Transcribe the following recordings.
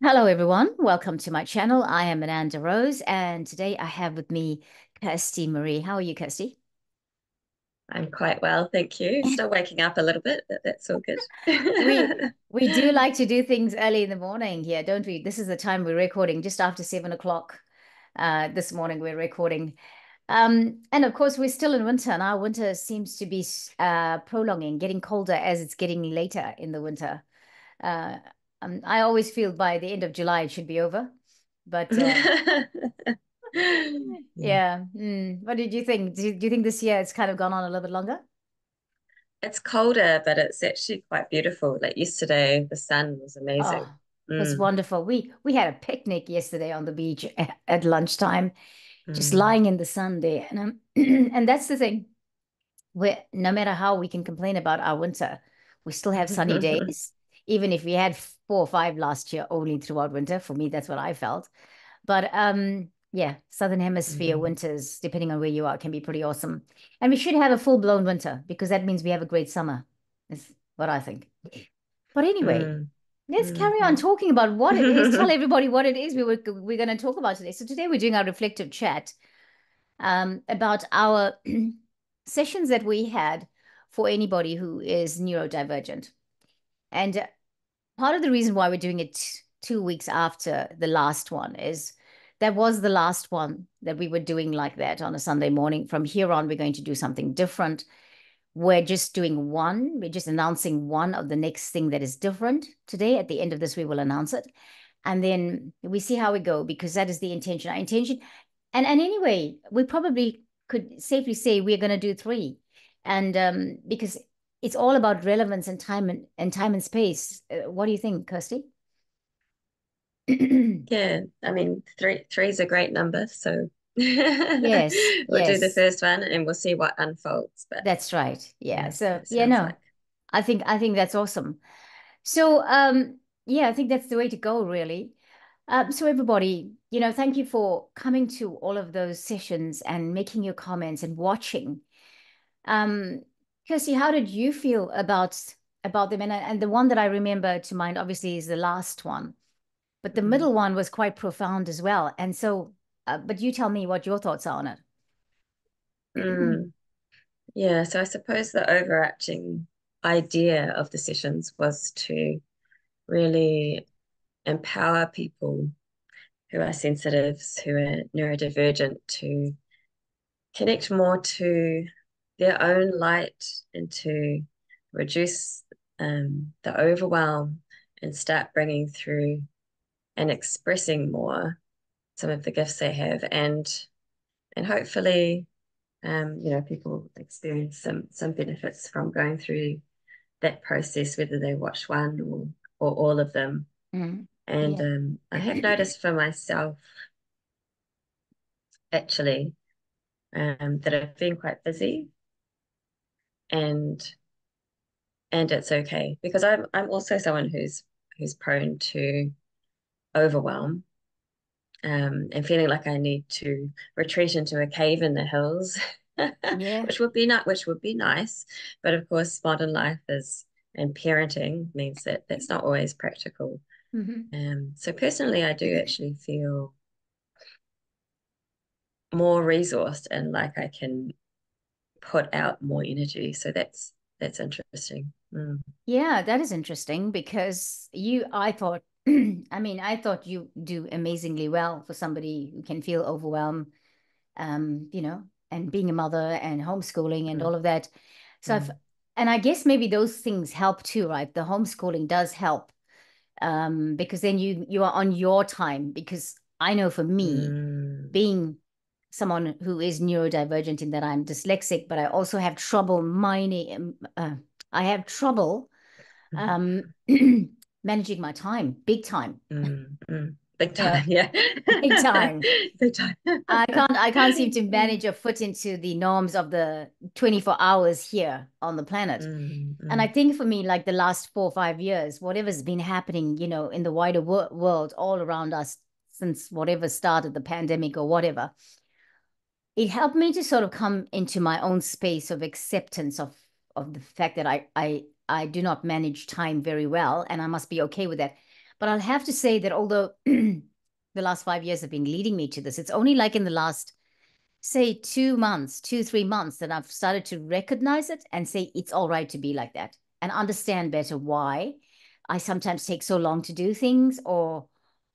Hello everyone, welcome to my channel. I am Ananda Rose and today I have with me Kirsty Marie. How are you, Kirsty? I'm quite well, thank you. Still waking up a little bit, but that's all good. we do like to do things early in the morning here, don't we? This is the time we're recording, just after 7 o'clock this morning we're recording. And of course we're still in winter and our winter seems to be prolonging, getting colder as it's getting later in the winter. I always feel by the end of July it should be over, but yeah. What did you think? Do you think this year it's kind of gone on a little bit longer? It's colder, but it's actually quite beautiful. Like yesterday, the sun was amazing. Oh, it was wonderful. We had a picnic yesterday on the beach at lunchtime, just lying in the sun there. And and that's the thing. No matter how we can complain about our winter, we still have sunny days. Even if we had 4 or 5 last year only throughout winter. For me, that's what I felt. But yeah, Southern Hemisphere winters, depending on where you are, can be pretty awesome. And we should have a full-blown winter because that means we have a great summer, is what I think. But anyway, let's carry on talking about what it is. Tell everybody what it is we're going to talk about today. So today we're doing our reflective chat about our sessions that we had for anybody who is neurodivergent. And part of the reason why we're doing it 2 weeks after the last one is that was the last one that we were doing like that on a Sunday morning. From here on, we're going to do something different. We're just doing one. We're just announcing one of the next thing that is different. Today, at the end of this, we will announce it. And then we see how we go because that is the intention. Our intention. And anyway, we probably could safely say we're going to do 3. And because it's all about relevance and time and space. What do you think, Kirsty? Yeah, I mean, 3 is a great number, so yes, we'll do the first one and we'll see what unfolds. But that's right. Yeah. So yeah, no, like... I think that's awesome. So yeah, I think that's the way to go, really. So everybody, you know, thank you for coming to all of those sessions and making your comments and watching. Kirsty, how did you feel about them? And the one that I remember to mind, obviously, is the last one. But the middle one was quite profound as well. And so, but you tell me what your thoughts are on it. Yeah, so I suppose the overarching idea of the sessions was to really empower people who are sensitives, who are neurodivergent, to connect more to their own light and to reduce the overwhelm and start bringing through and expressing more some of the gifts they have, and hopefully you know, people experience some benefits from going through that process, whether they watch one or all of them. And yeah. I have noticed for myself actually that I've been quite busy, and it's okay because I'm also someone who's prone to overwhelm and feeling like I need to retreat into a cave in the hills. Yeah. which would be nice, but of course modern life and parenting means that that's not always practical. So personally I do actually feel more resourced and like I can put out more energy, so that's interesting. Yeah, that is interesting because I thought you do amazingly well for somebody who can feel overwhelmed, you know, and being a mother and homeschooling and all of that. So and I guess maybe those things help too, right? The homeschooling does help because then you are on your time, because I know for me being someone who is neurodivergent in that I'm dyslexic, but I also have trouble managing my time, big time. Big time, yeah. Big time. Big time. I can't seem to manage a foot into the norms of the 24 hours here on the planet. And I think for me, like the last 4 or 5 years, whatever's been happening, you know, in the wider world all around us since whatever started, the pandemic or whatever, it helped me to sort of come into my own space of acceptance of the fact that I do not manage time very well, and I must be okay with that. But I'll have to say that although the last 5 years have been leading me to this, it's only like in the last, say, 2 months, 2-3 months that I've started to recognize it and say it's all right to be like that and understand better why I sometimes take so long to do things, or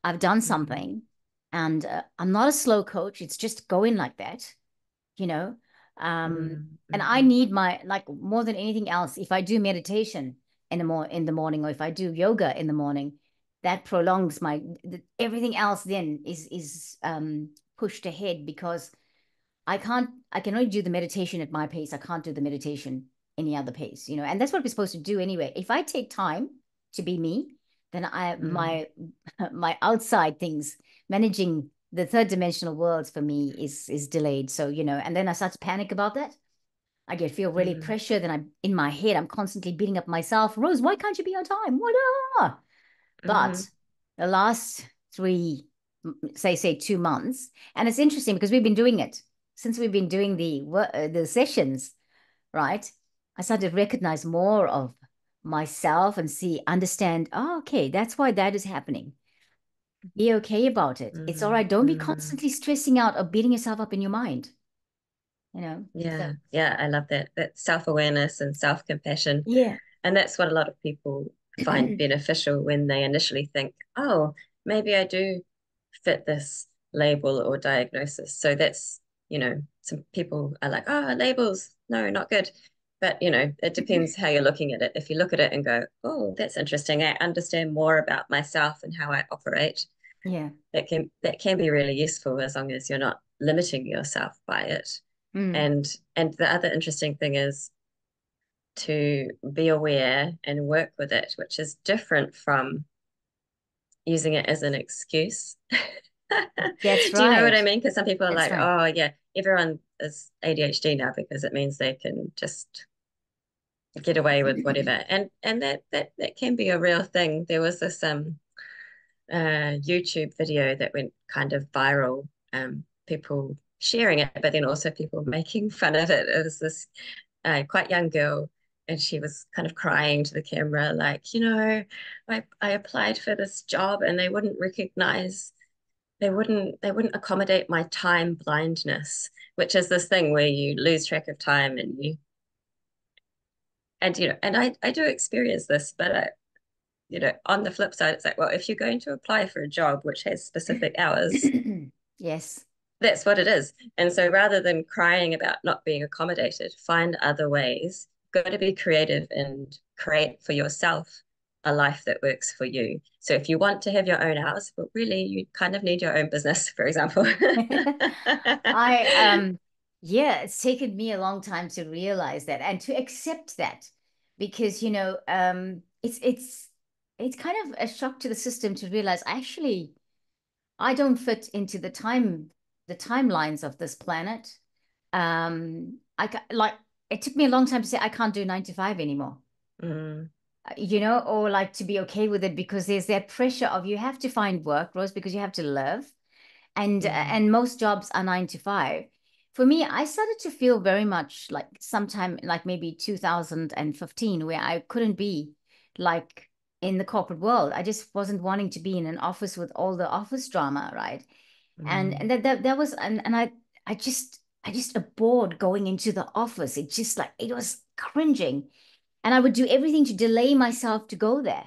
I've done something and I'm not a slow coach. It's just going like that, you know? And I need my, like, more than anything else, if I do meditation in the morning, or if I do yoga in the morning, that prolongs my, everything else then is pushed ahead, because I can only do the meditation at my pace. I can't do the meditation any other pace, you know, and that's what we're supposed to do anyway. If I take time to be me, then my outside things, managing the third dimensional worlds for me is delayed. So, you know, and then I start to panic about that. I feel really pressured, and in my head, I'm constantly beating up myself. Rose, why can't you be on time? But the last 2 months, and it's interesting because we've been doing it since we've been doing the sessions, right? I started to recognize more of myself and understand, oh, okay, that's why that is happening. Be okay about it. It's all right. Don't be constantly stressing out or beating yourself up in your mind, you know? Yeah. So. Yeah. I love that. That self-awareness and self-compassion. Yeah. And that's what a lot of people find beneficial when they initially think, oh, maybe I do fit this label or diagnosis. So that's, you know, some people are like, oh, labels, no, not good. But, you know, it depends how you're looking at it. If you look at it and go, oh, that's interesting, I understand more about myself and how I operate. Yeah. That can be really useful, as long as you're not limiting yourself by it. And the other interesting thing is to be aware and work with it, which is different from using it as an excuse. That's right. Do you know what I mean? Because some people are right. Oh, yeah, everyone is ADHD now because it means they can just get away with whatever, and that can be a real thing. There was this YouTube video that went kind of viral, people sharing it, but then also people making fun of it. It was this quite young girl, and she was kind of crying to the camera, like, you know, I applied for this job and they wouldn't recognize, they wouldn't accommodate my time blindness, which is this thing where you lose track of time, and I do experience this, but I, you know, on the flip side, it's like, well, if you're going to apply for a job which has specific hours, yes, that's what it is. And so rather than crying about not being accommodated, find other ways. You've got to be creative and create for yourself a life that works for you. So if you want to have your own hours, but really you kind of need your own business, for example. Yeah, it's taken me a long time to realize that and to accept that, because, you know, it's kind of a shock to the system to realize, actually, I don't fit into the timelines of this planet. It took me a long time to say I can't do 9 to 5 anymore. You know, or like to be okay with it, because there's that pressure of you have to find work, Rose, because you have to live, and most jobs are 9 to 5. For me, I started to feel very much like sometime like maybe 2015, where I couldn't be like in the corporate world. I just wasn't wanting to be in an office with all the office drama, right? And that was, and I just abhorred going into the office. It just like, it was cringing. And I would do everything to delay myself to go there.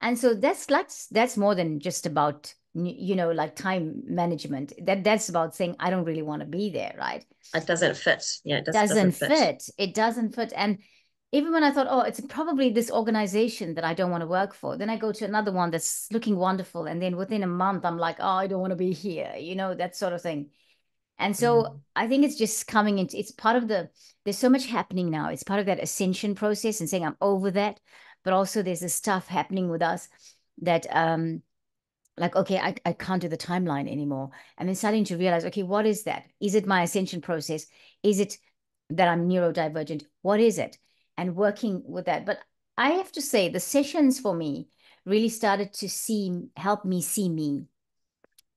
And so that's more than just about, you know, like time management. That's about saying, I don't really want to be there, right? It doesn't fit. Yeah, it doesn't fit. It doesn't fit. And even when I thought, oh, it's probably this organization that I don't want to work for, then I go to another one that's looking wonderful. And then within a month, I'm like, oh, I don't want to be here, you know, that sort of thing. And so I think it's just coming into, it's part of the, there's so much happening now. It's part of that ascension process and saying I'm over that. But also there's this stuff happening with us that like, okay, I can't do the timeline anymore. And then starting to realize, okay, what is that? Is it my ascension process? Is it that I'm neurodivergent? What is it? And working with that. But I have to say the sessions for me really started to help me see me.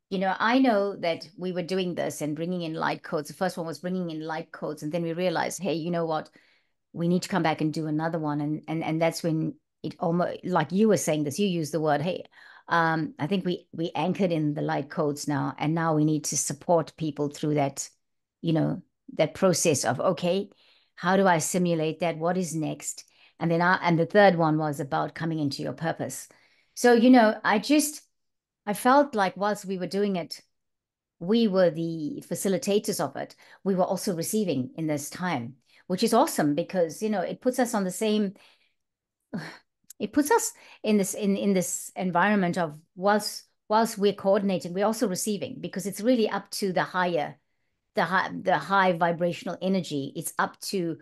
You know, I know that we were doing this and bringing in light codes. The first one was bringing in light codes. And then we realized, hey, you know what? We need to come back and do another one. And that's when it almost, like you were saying this, you used the word, hey, I think we anchored in the light codes now, and now we need to support people through that, you know, that process of, okay, how do I simulate that? What is next? And then the third one was about coming into your purpose. So, you know, I felt like whilst we were doing it, we were the facilitators of it. We were also receiving in this time, which is awesome because, you know, it puts us on the same, it puts us in this environment of whilst we're coordinating, we're also receiving, because it's really up to the higher, the high vibrational energy. It's up to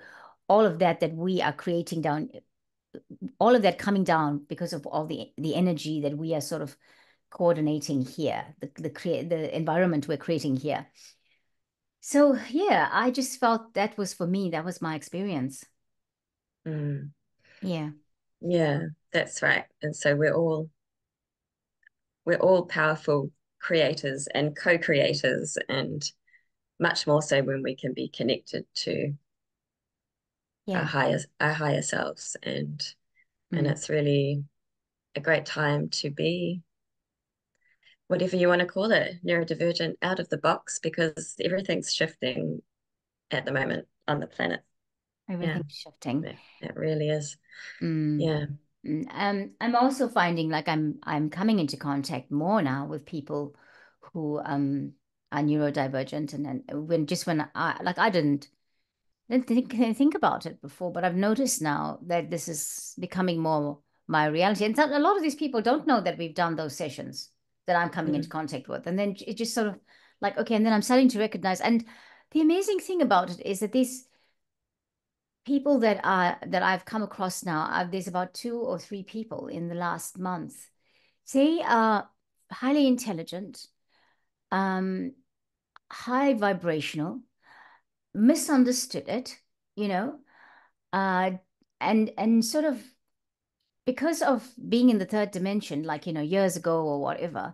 all of that we are creating down, all of that coming down because of all the energy that we are sort of coordinating here, the environment we're creating here. So yeah, I just felt that was, for me, that was my experience. Mm. Yeah. Yeah, that's right. And so we're all powerful creators and co-creators, and much more so when we can be connected to our higher selves, and it's really a great time to be, whatever you want to call it, neurodivergent, out of the box, because everything's shifting at the moment on the planet. Everything's shifting. It really is. Mm. Yeah. I'm also finding like I'm coming into contact more now with people who are neurodivergent, and I didn't think about it before, but I've noticed now that this is becoming more my reality. And a lot of these people don't know that we've done those sessions that I'm coming into contact with. And then it just sort of like, okay, and then I'm starting to recognize. And the amazing thing about it is that these people that I've come across now, there's about 2 or 3 people in the last month. They are highly intelligent, high vibrational, misunderstood it, you know, and sort of because of being in the third dimension, like, you know, years ago or whatever,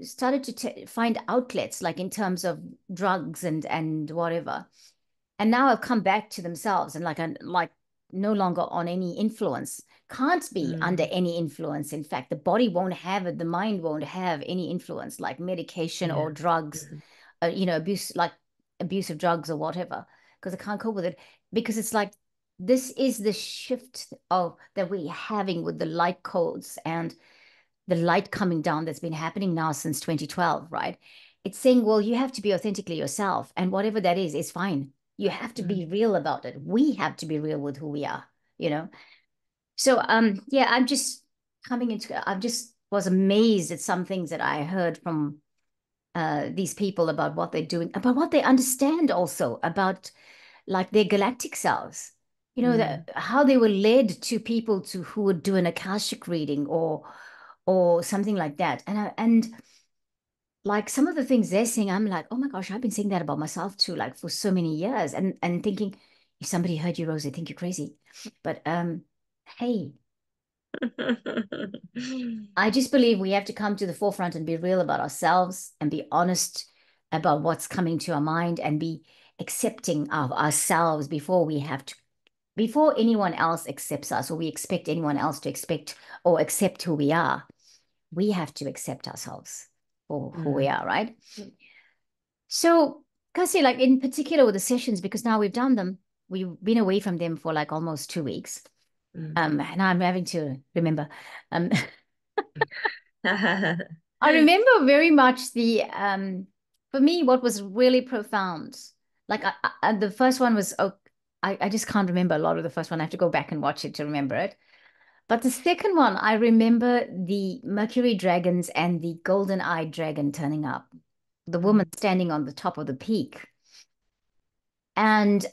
started to find outlets, like in terms of drugs and whatever. And now I've come back to themselves, and like no longer on any influence, can't be under any influence. In fact, the body won't have it. The mind won't have any influence, like medication or drugs, you know, abuse of drugs or whatever, because I can't cope with it, because it's like, this is the shift that we're having with the light codes and the light coming down that's been happening now since 2012, right? It's saying, well, you have to be authentically yourself, and whatever that is fine. You have to be real about it. We have to be real with who we are, you know? So yeah, I was amazed at some things that I heard from these people about what they're doing, about what they understand, also about like their galactic selves, you know, how they were led to people who would do an Akashic reading or something like that. And like some of the things they're saying, I'm like, oh my gosh, I've been saying that about myself too, like for so many years, and thinking, if somebody heard you, Rose, they think you're crazy. But hey, I just believe we have to come to the forefront and be real about ourselves and be honest about what's coming to our mind and be accepting of ourselves before anyone else accepts us, or we expect anyone else to accept who we are. We have to accept ourselves for who we are, right? So, Kirsty, like in particular with the sessions, because now we've done them, we've been away from them for like almost 2 weeks. And I'm having to remember. I remember very much for me, what was really profound. Like the first one was, I just can't remember a lot of the first one. I have to go back and watch it to remember it. But the second one, I remember the Mercury Dragons and the golden-eyed dragon turning up, the woman standing on the top of the peak. And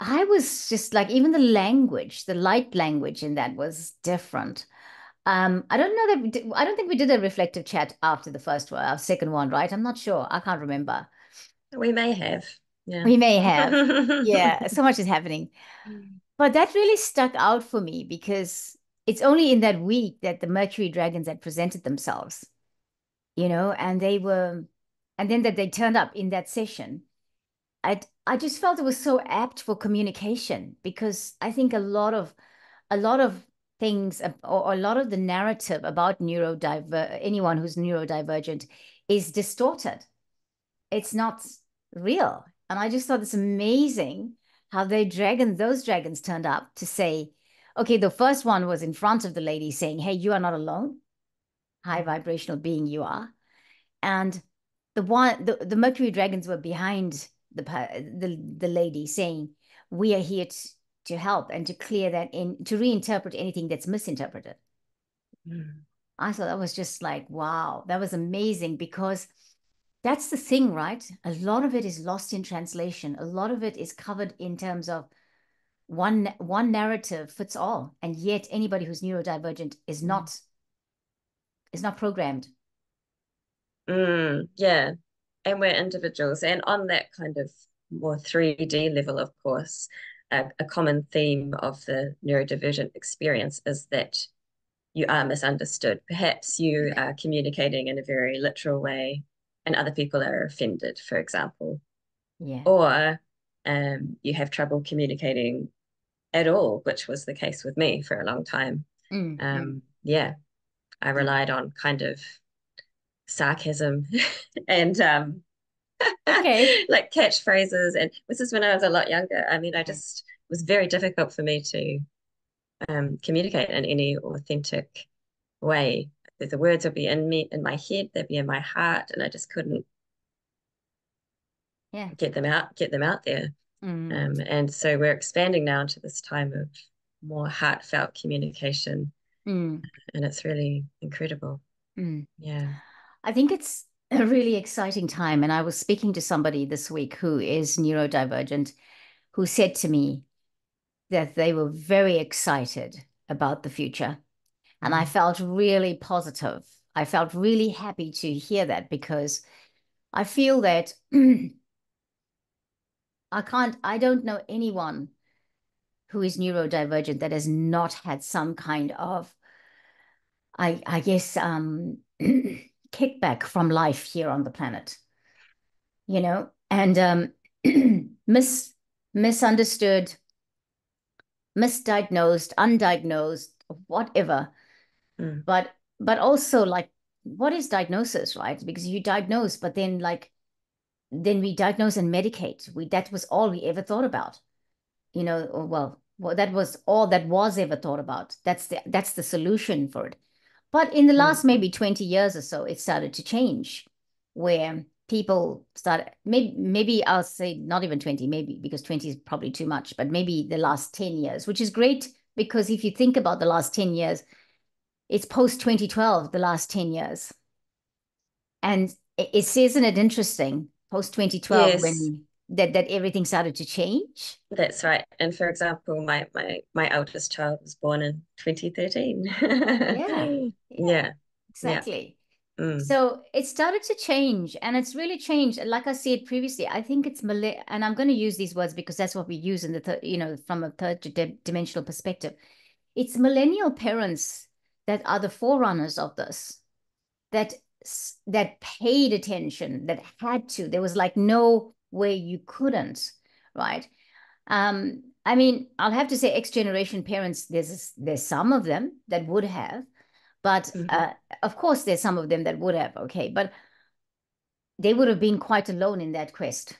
I was just like, even the language, the light language in that was different. I don't think we did a reflective chat after the first one, our second one, right? I'm not sure. I can't remember. We may have. Yeah. We may have. Yeah, so much is happening. But that really stuck out for me, because it's only in that week that the Mercury Dragons had presented themselves, you know, and then that they turned up in that session. I just felt it was so apt for communication, because I think a lot of a lot of things, or a lot of the narrative about anyone who's neurodivergent is distorted. It's not real. And I just thought it's amazing how those dragons turned up to say, okay, the first one was in front of the lady saying, hey, you are not alone. High vibrational being you are. And the Mercury Dragons were behind the lady saying, we are here to help and to clear that in, to reinterpret anything that's misinterpreted. Mm. I thought that was just like, wow, that was amazing, because that's the thing, right? A lot of it is lost in translation. A lot of it is covered in terms of one narrative fits all. And yet anybody who's neurodivergent is not programmed. Mm, yeah. And we're individuals. And on that kind of more 3D level, of course, a common theme of the neurodivergent experience is that you are misunderstood. Perhaps you are communicating in a very literal way, and other people are offended, for example. Yeah. Or you have trouble communicating at all, which was the case with me for a long time. Mm-hmm. Yeah, I relied on kind of sarcasm and like catchphrases. And this is when I was a lot younger. I mean, I just, it was very difficult for me to communicate in any authentic way. The words would be in my head, they'd be in my heart, and I just couldn't get them out there. Mm. And so we're expanding now into this time of more heartfelt communication, and it's really incredible. Mm. Yeah, I think it's a really exciting time. And I was speaking to somebody this week who is neurodivergent, who said to me that they were very excited about the future. And I felt really positive. I felt really happy to hear that, because I feel that I don't know anyone who is neurodivergent that has not had some kind of, I guess, kickback from life here on the planet, you know, and misunderstood, misdiagnosed, undiagnosed, whatever. Mm. But also, like, what is diagnosis, right? Because you diagnose, but then then we diagnose and medicate. That was all we ever thought about, you know. Well, that was all that was ever thought about. That's the solution for it. But in the last maybe 20 years or so, it started to change, where people started, maybe I'll say not even 20, maybe, because 20 is probably too much, but maybe the last 10 years, which is great, because if you think about the last 10 years, it's post-2012, the last 10 years. And isn't it interesting, post-2012, yes, when that everything started to change? That's right. And for example, my eldest child was born in 2013. Yeah, exactly. Yeah. Mm. So it started to change, and it's really changed. Like I said previously, I think it's, and I'm going to use these words because that's what we use in the from a third dimensional perspective. It's millennial parents that are the forerunners of this, that paid attention, that had to. There was like no way you couldn't, right? I mean, I'll have to say X-generation parents, there's some of them that would have, but of course there's some of them that would have, okay, but they would have been quite alone in that quest.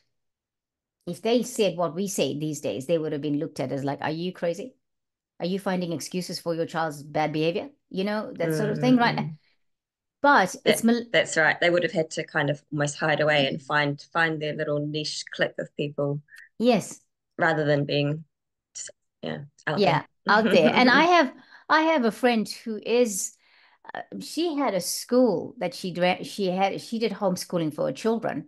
If they said what we say these days, they would have been looked at as like, are you crazy? Are you finding excuses for your child's bad behavior? You know, that sort of thing, right? But that's right. They would have had to kind of almost hide away and find their little niche clique of people. Yes. Rather than being, out there. And I have a friend who is, she had a school that she did homeschooling for her children,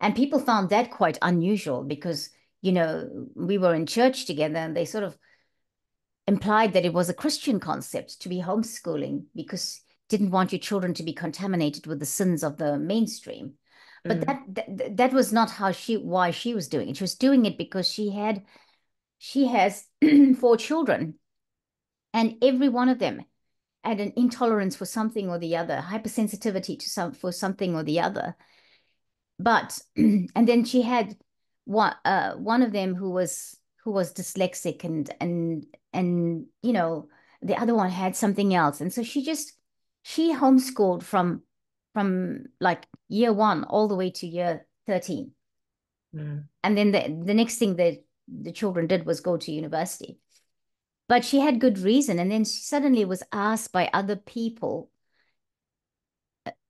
and people found that quite unusual, because, you know, we were in church together and they sort of implied that it was a Christian concept to be homeschooling, because didn't want your children to be contaminated with the sins of the mainstream. But that was not why she was doing it. She was doing it because she has four children, and every one of them had an intolerance for something or the other, hypersensitivity for something or the other. But and then she had one of them who was who was dyslexic, and you know, the other one had something else. And so she homeschooled from like year 1 all the way to year 13. Mm. And then the next thing that the children did was go to university. But she had good reason. And then she suddenly was asked by other people,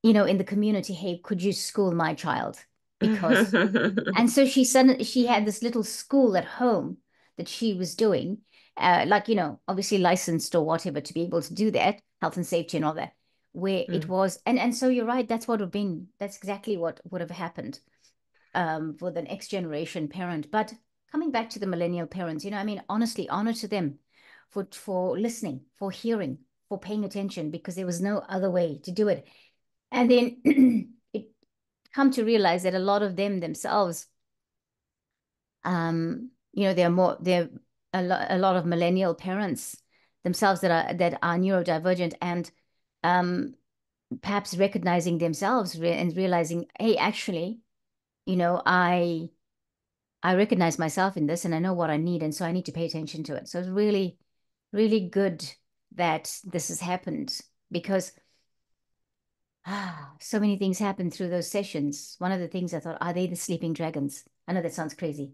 you know, in the community, hey, could you school my child? Because, and so she had this little school at home that she was doing, like, you know, obviously licensed or whatever, to be able to do that, health and safety and all that, where it was, and so you're right, that's what would have been, that's exactly what would have happened for the next generation parent. But coming back to the millennial parents, you know, I mean, honestly, honor to them for listening, for hearing, for paying attention, because there was no other way to do it. And then it come to realize that a lot of them themselves, you know, they're a lot of millennial parents themselves that are neurodivergent, and perhaps recognizing themselves and realizing, hey, actually, you know, I recognize myself in this, and I know what I need, and so I need to pay attention to it. So it's really, really good that this has happened, because so many things happen through those sessions. One of the things I thought, are they the sleeping dragons? I know that sounds crazy.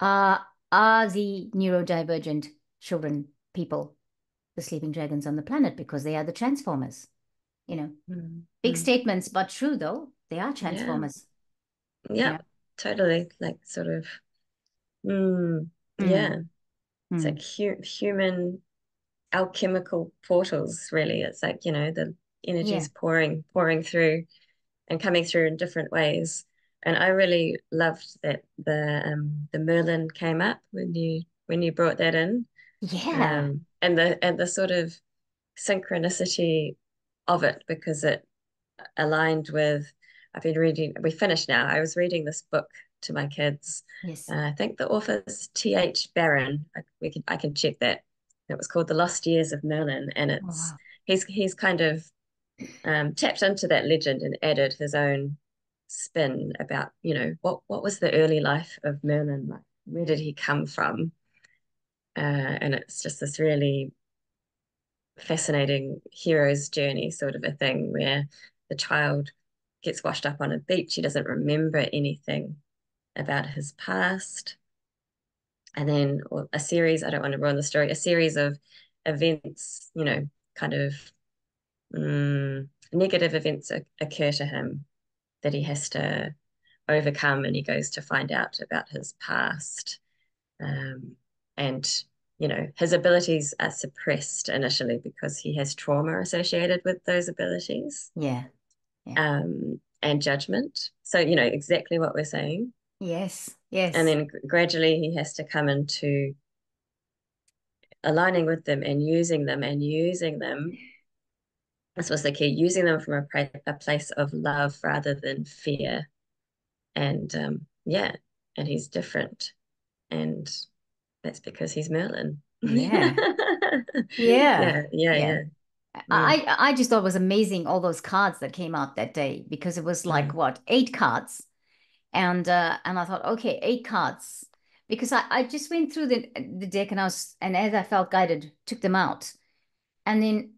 Are the neurodivergent children, people, the sleeping dragons on the planet, because they are the transformers, you know? Mm-hmm. Big statements, but true though, they are transformers. Yeah. Totally, like sort of, it's like human alchemical portals, really. It's like, you know, the energy is pouring through and coming through in different ways. And I really loved that the Merlin came up when you brought that in, and the sort of synchronicity of it, because it aligned with. I've been reading, we finished now. I was reading this book to my kids. Yes. I think the author's T.H. Baron. I can check that. It was called The Lost Years of Merlin, and it's he's kind of tapped into that legend and added his own spin about, you know, what was the early life of Merlin like? Where did he come from? And it's just this really fascinating hero's journey sort of a thing, where the child gets washed up on a beach. He doesn't remember anything about his past. And then a series, I don't want to ruin the story, a series of events, you know, kind of negative events occur to him that he has to overcome, and he goes to find out about his past. And, you know, his abilities are suppressed initially because he has trauma associated with those abilities. Yeah. And judgment. So, you know, exactly what we're saying. Yes. And then gradually he has to come into aligning with them and using them. This was the key, using them from a place of love rather than fear. And, and he's different. And that's because he's Merlin. Yeah. I just thought it was amazing, all those cards that came out that day, because it was like, what, 8 cards? And I thought, okay, 8 cards. Because I just went through the deck, and as I felt guided, took them out. And then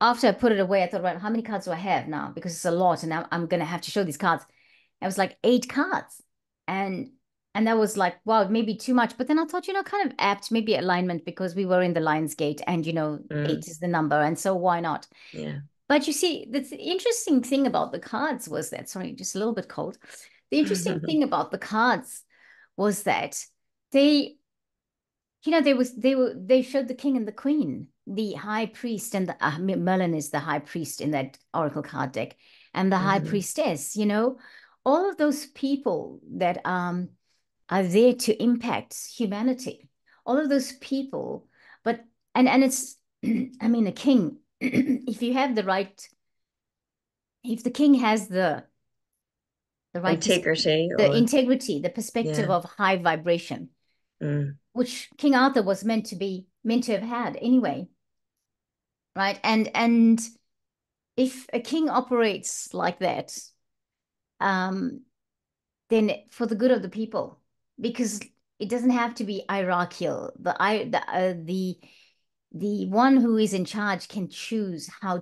after I put it away, I thought, right, how many cards do I have now? Because it's a lot, and I'm going to have to show these cards. I was like, 8 cards. And that was like, wow, maybe too much. But then I thought, you know, kind of apt, maybe alignment, because we were in the Lion's Gate, and, you know, 8 is the number. And so why not? Yeah. But you see, the interesting thing about the cards was that, sorry, just a little bit cold. The interesting thing about the cards was that they, you know, they showed the king and the queen, the high priest, and Merlin is the high priest in that oracle card deck, and the high priestess, you know, all of those people that, are there to impact humanity, all of those people. But and it's I mean, a king, if the king has the right integrity, the perspective of high vibration, which King Arthur was meant to have had anyway, right? And if a king operates like that, then for the good of the people. Because It doesn't have to be hierarchical. The one who is in charge can choose how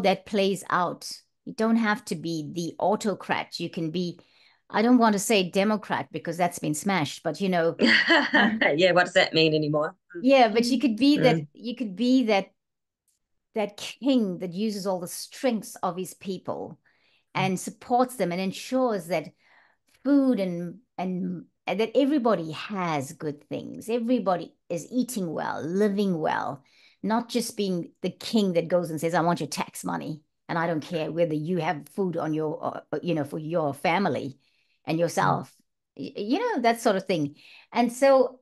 that plays out. You don't have to be the autocrat. You can be, I don't want to say Democrat because that's been smashed, but you know. Yeah, what does that mean anymore? Yeah, but you could be that. You could be that king that uses all the strengths of his people and supports them and ensures that food and that everybody has good things. Everybody is eating well, living well, not just being the king that goes and says, I want your tax money and I don't care whether you have food on your, you know, for your family and yourself, you know, that sort of thing. And so,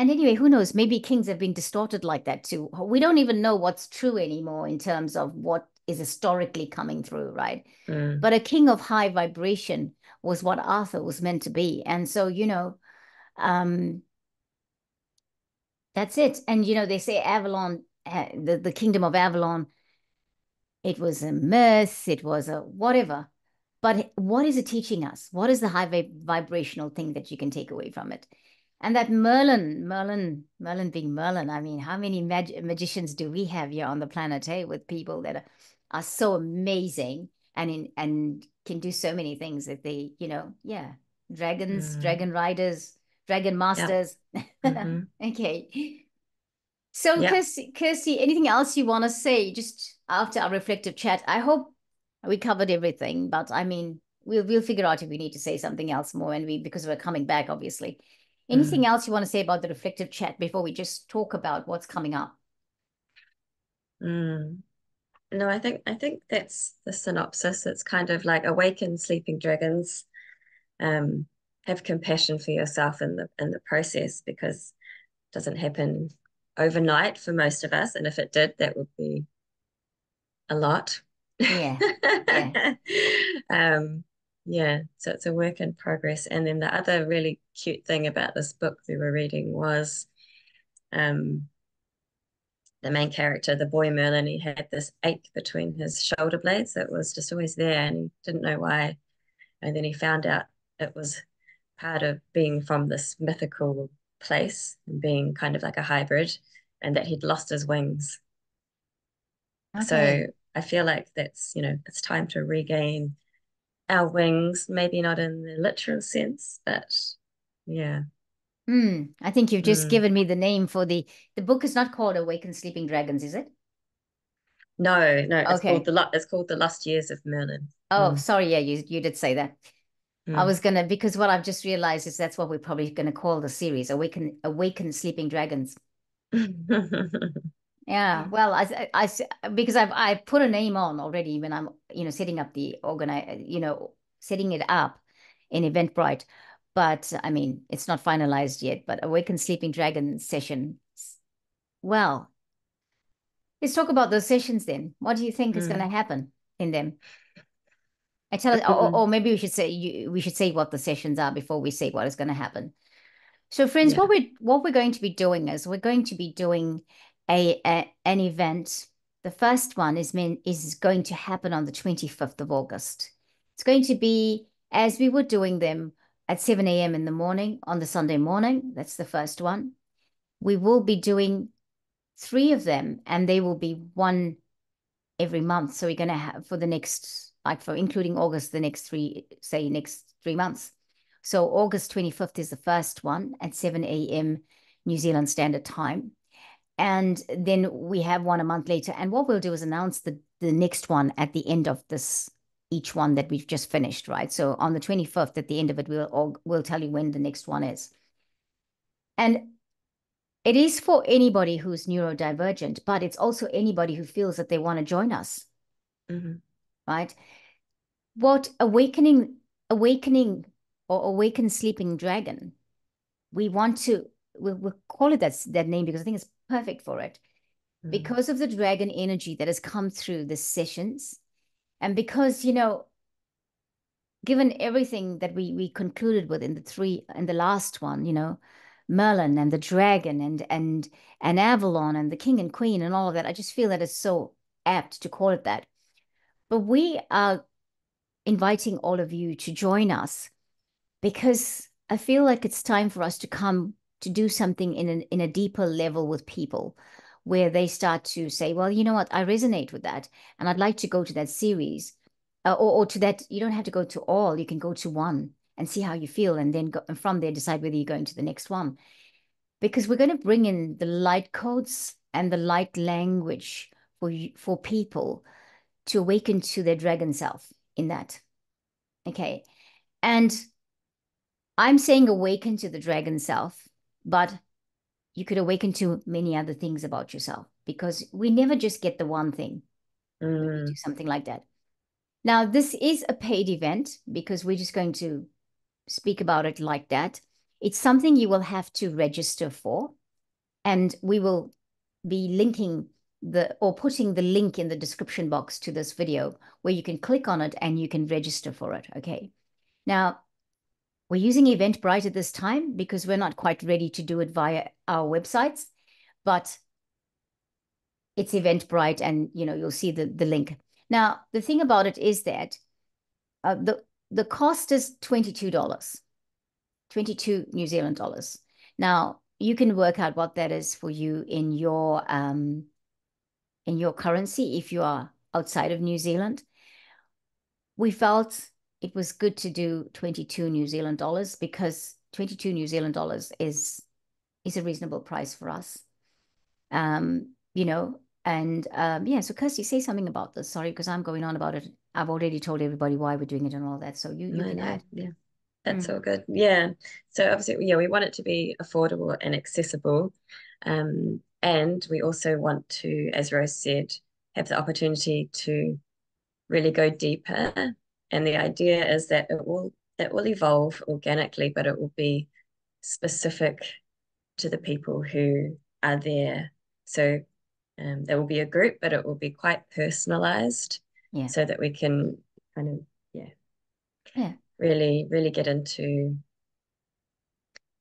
and anyway, who knows, maybe kings have been distorted like that too. We don't even know what's true anymore in terms of what is historically coming through, right? But a king of high vibration was what Arthur was meant to be. And so, you know, that's it. And, you know, they say Avalon, the kingdom of Avalon, it was a myth, it was a whatever. But what is it teaching us? What is the high vibrational thing that you can take away from it? And that Merlin being Merlin, I mean, how many magicians do we have here on the planet, hey, with people that are so amazing and can do so many things that they, you know, yeah, dragons, dragon riders, dragon masters. Yeah. Okay. So, yeah. Kirsty, anything else you want to say just after our reflective chat? I hope we covered everything, but I mean, we'll figure out if we need to say something else more because we're coming back, obviously. Anything else you want to say about the reflective chat before we just talk about what's coming up? No, I think that's the synopsis. It's kind of like awaken sleeping dragons, have compassion for yourself in the process, because it doesn't happen overnight for most of us, and if it did, that would be a lot. Yeah. Yeah. Yeah, so it's a work in progress. And then the other really cute thing about this book we were reading was the main character, the boy Merlin, he had this ache between his shoulder blades that was just always there and he didn't know why. And then he found out it was part of being from this mythical place and being kind of like a hybrid, and that he'd lost his wings. Okay. So I feel like that's, you know, it's time to regain our wings, maybe not in the literal sense, but yeah. I think you've just given me the name for the book. Is not called Awaken Sleeping Dragons, is it? No, okay. It's called The Lost Years of Merlin. Oh, sorry, yeah, you did say that. I was gonna, because what I've just realized is that's what we're probably gonna call the series, Awaken Sleeping Dragons. Yeah, well, I because I put a name on already when I'm, you know, setting up setting it up in Eventbrite, but I mean, it's not finalized yet, but Awaken Sleeping Dragon session. Well, let's talk about those sessions then. What do you think is going to happen in them? I tell it, or maybe we should say what the sessions are before we say what is going to happen. So friends, yeah. what we're going to be doing is we're going to be doing an event. The first one is going to happen on the 25th of August. It's going to be, as we were doing them, at 7 a.m. in the morning on the Sunday morning. That's the first one. We will be doing 3 of them, and they will be 1 every month. So we're going to have for the next, like for including August, the next 3 months. So August 25th is the first one at 7 a.m. New Zealand Standard Time. And then we have one a month later. And what we'll do is announce the next one at the end of this, each one that we've just finished, right? So on the 25th, at the end of it, we'll tell you when the next one is. And it is for anybody who's neurodivergent, but it's also anybody who feels that they want to join us, right? What Awaken Sleeping Dragon, we want to, we'll call it that name because I think it's perfect for it, because of the dragon energy that has come through the sessions, and because, you know, given everything that we concluded with in the last one, you know, Merlin and the dragon and Avalon and the king and queen and all of that, I just feel that it's so apt to call it that. But we are inviting all of you to join us because I feel like it's time for us to come to do something in a deeper level with people, where they start to say, well, you know what, I resonate with that, and I'd like to go to that series, or to that. You don't have to go to all, you can go to one and see how you feel, and then go, and from there decide whether you're going to the next one. Because we're going to bring in the light codes and the light language for people to awaken to their dragon self in that. Okay. And I'm saying awaken to the dragon self, but you could awaken to many other things about yourself, because we never just get the one thing. Mm. Do something like that. Now, this is a paid event, because we're just going to speak about it like that. It's something you will have to register for, and we will be linking putting the link in the description box to this video, where you can click on it and you can register for it. Okay. Now, we're using Eventbrite at this time because we're not quite ready to do it via our websites, but it's Eventbrite, and you know, you'll see the link. Now, the thing about it is that the cost is $22. 22 New Zealand dollars. Now, you can work out what that is for you in your currency if you are outside of New Zealand. We felt it was good to do 22 New Zealand dollars because 22 New Zealand dollars is a reasonable price for us. You know, and yeah, so Kirsty, say something about this. Sorry, because I'm going on about it. I've already told everybody why we're doing it and all that. So you can add. Yeah. That's all good. Yeah. So obviously, yeah, we want it to be affordable and accessible. And we also want to, as Rose said, have the opportunity to really go deeper. And the idea is that it will evolve organically, but it will be specific to the people who are there. So there will be a group, but it will be quite personalized, yeah, so that we can kind of, yeah. Really get into,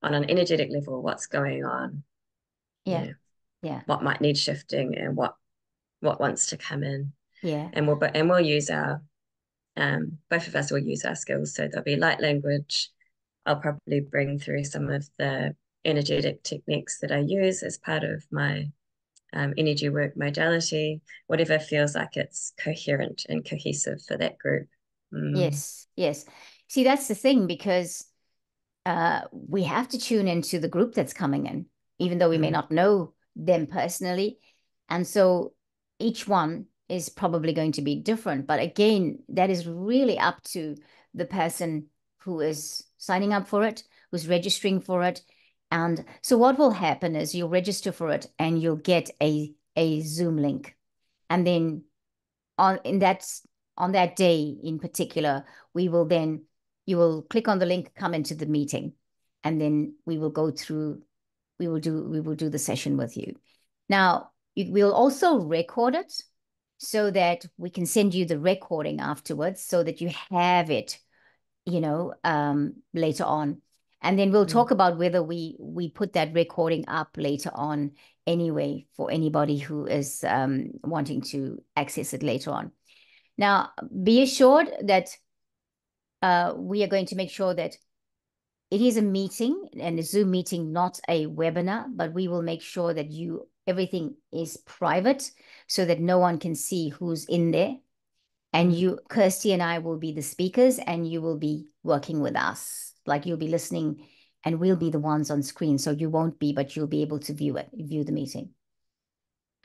on an energetic level, what's going on. Yeah. You know, yeah. What might need shifting and what wants to come in. Yeah. And we'll use our both of us will use our skills. So there'll be light language. I'll probably bring through some of the energetic techniques that I use as part of my energy work modality, whatever feels like it's coherent and cohesive for that group. Mm. Yes, yes. See, that's the thing, because we have to tune into the group that's coming in, even though we may not know them personally. And so each one is probably going to be different. But again, that is really up to the person who is signing up for it, who's registering for it. And so what will happen is you'll register for it and you'll get a Zoom link. And then on that day in particular, we will then, you will click on the link, come into the meeting, and then we will go through, we will do the session with you. Now, we'll also record it so that we can send you the recording afterwards, so that you have it, you know, later on. And then we'll talk about whether we put that recording up later on anyway, for anybody who is wanting to access it later on. Now, be assured that we are going to make sure that it is a meeting, and a Zoom meeting, not a webinar, but we will make sure that everything is private so that no one can see who's in there. And you, Kirsty and I, will be the speakers, and you will be working with us. Like, you'll be listening and we'll be the ones on screen. So you won't be, but you'll be able to view the meeting.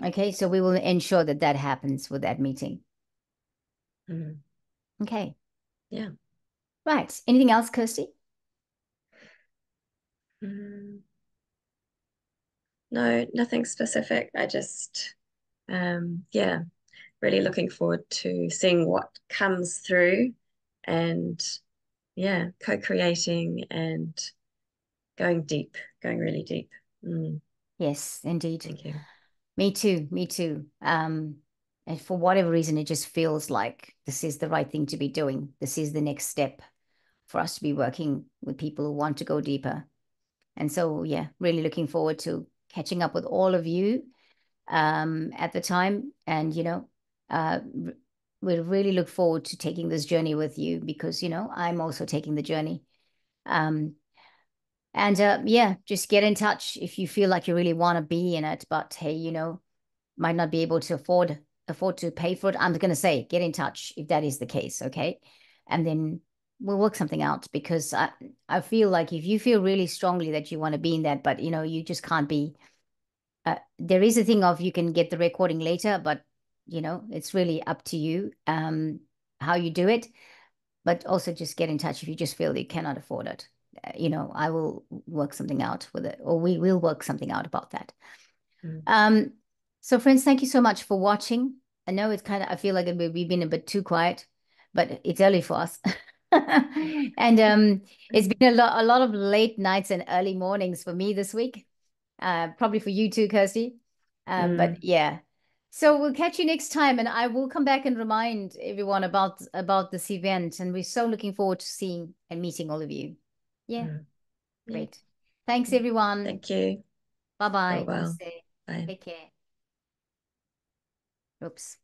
Okay, so we will ensure that that happens with that meeting. Mm-hmm. Okay. Yeah. Right. Anything else, Kirsty? No, nothing specific. I just, yeah, really looking forward to seeing what comes through, and yeah, co-creating and going deep, going really deep. Mm. Yes, indeed. Thank you. Me too. Me too. And for whatever reason, it just feels like this is the right thing to be doing. This is the next step for us to be working with people who want to go deeper. And so, yeah, really looking forward to catching up with all of you at the time. And, you know, we really look forward to taking this journey with you, because, you know, I'm also taking the journey. And yeah, just get in touch if you feel like you really want to be in it, but hey, you know, might not be able to afford to pay for it. I'm going to say, get in touch if that is the case, okay? And then we'll work something out, because I feel like if you feel really strongly that you want to be in that, but, you know, you just can't be, there is a thing of you can get the recording later, but, you know, it's really up to you how you do it. But also just get in touch if you just feel that you cannot afford it. You know, I will work something out with it, or we will work something out about that. Mm-hmm. So friends, thank you so much for watching. I know it's kind of, I feel like we've been a bit too quiet, but it's early for us. And it's been a lot of late nights and early mornings for me this week. Probably for you too, Kirsty. But yeah, so we'll catch you next time, and I will come back and remind everyone about this event. And we're so looking forward to seeing and meeting all of you. Yeah, great. Thanks, everyone. Thank you. Bye-bye. Oh, wow. Bye. Take care. Oops.